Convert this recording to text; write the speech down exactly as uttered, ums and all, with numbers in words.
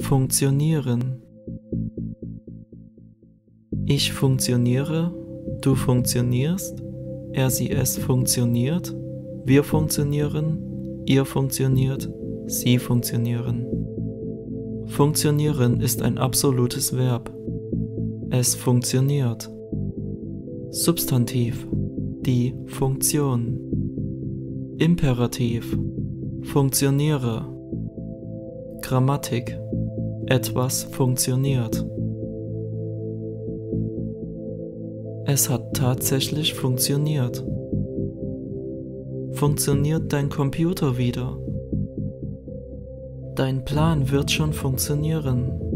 Funktionieren. Ich funktioniere, du funktionierst, er, sie, es funktioniert, wir funktionieren, ihr funktioniert, sie funktionieren. Funktionieren ist ein absolutes Verb. Es funktioniert. Substantiv: die Funktion. Imperativ: funktioniere. Grammatik: etwas funktioniert. Es hat tatsächlich funktioniert. Funktioniert dein Computer wieder? Dein Plan wird schon funktionieren.